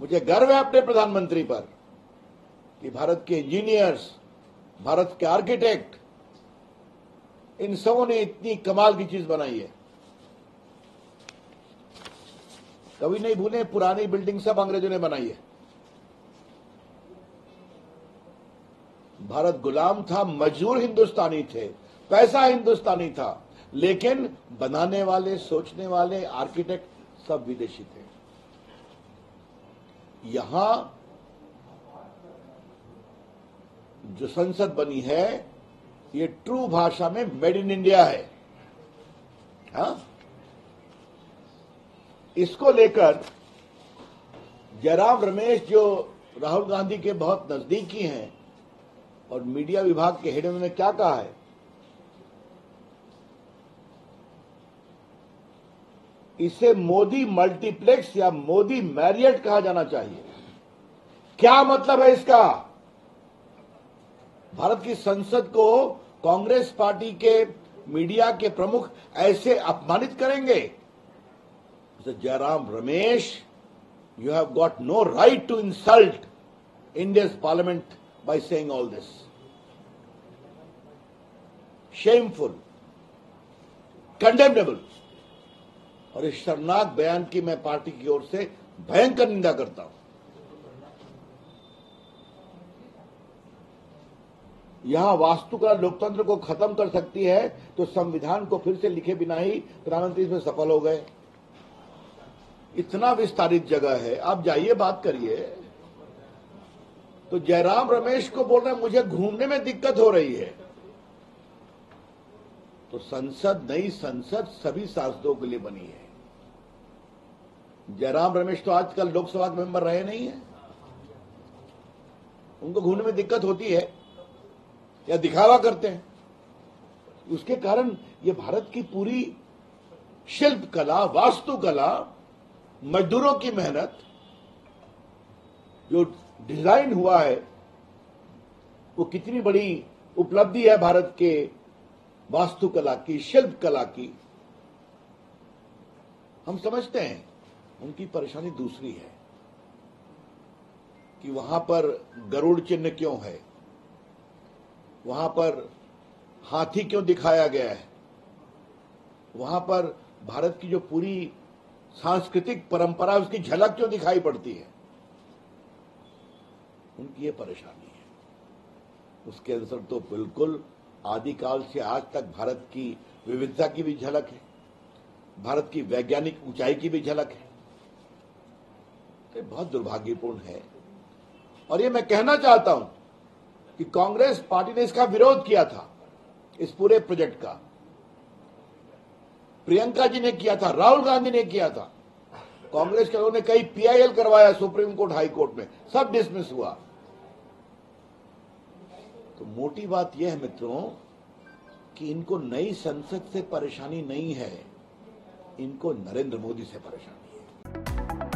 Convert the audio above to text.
मुझे गर्व है अपने प्रधानमंत्री पर कि भारत के इंजीनियर्स, भारत के आर्किटेक्ट, इन सबों ने इतनी कमाल की चीज बनाई है। कभी नहीं भूले, पुरानी बिल्डिंग सब अंग्रेजों ने बनाई है। भारत गुलाम था, मजदूर हिंदुस्तानी थे, पैसा हिंदुस्तानी था, लेकिन बनाने वाले, सोचने वाले, आर्किटेक्ट सब विदेशी थे। यहां जो संसद बनी है ये ट्रू भाषा में मेड इन इंडिया है। हा? इसको लेकर जयराम रमेश जो राहुल गांधी के बहुत नजदीकी हैं और मीडिया विभाग के हेड, उन्होंने क्या कहा है, इसे मोदी मल्टीप्लेक्स या मोदी मैरियट कहा जाना चाहिए। क्या मतलब है इसका? भारत की संसद को कांग्रेस पार्टी के मीडिया के प्रमुख ऐसे अपमानित करेंगे? Jairam Ramesh, you have got no right to insult Indian parliament by saying all this. Shameful, condemnable. और इस शर्मनाक बयान की मैं पार्टी की ओर से भयंकर निंदा करता हूं। यहां वास्तुकला लोकतंत्र को खत्म कर सकती है तो संविधान को फिर से लिखे बिना ही प्रधानमंत्री इसमें सफल हो गए। इतना विस्तारित जगह है, आप जाइए बात करिए। तो जयराम रमेश को बोल रहे हैं मुझे घूमने में दिक्कत हो रही है। तो संसद, नई संसद सभी सांसदों के लिए बनी है। जयराम रमेश तो आजकल लोकसभा के मेंबर रहे नहीं है, उनको घूमने में दिक्कत होती है या दिखावा करते हैं। उसके कारण ये भारत की पूरी शिल्पकला, वास्तुकला, मजदूरों की मेहनत जो डिजाइन हुआ है, वो कितनी बड़ी उपलब्धि है भारत के वास्तुकला की, शिल्पकला की। हम समझते हैं उनकी परेशानी दूसरी है कि वहां पर गरुड़ चिन्ह क्यों है, वहां पर हाथी क्यों दिखाया गया है, वहां पर भारत की जो पूरी सांस्कृतिक परंपरा उसकी झलक क्यों दिखाई पड़ती है। उनकी ये परेशानी है। उसके आंसर तो बिल्कुल आदिकाल से आज तक भारत की विविधता की भी झलक है, भारत की वैज्ञानिक ऊंचाई की भी झलक है। तो बहुत दुर्भाग्यपूर्ण है। और ये मैं कहना चाहता हूं कि कांग्रेस पार्टी ने इसका विरोध किया था, इस पूरे प्रोजेक्ट का। प्रियंका जी ने किया था, राहुल गांधी ने किया था, कांग्रेस के लोगों ने कई पीआईएल करवाया सुप्रीम कोर्ट, हाई कोर्ट में, सब डिसमिस हुआ। तो मोटी बात यह है मित्रों कि इनको नई संसद से परेशानी नहीं है, इनको नरेंद्र मोदी से परेशानी है।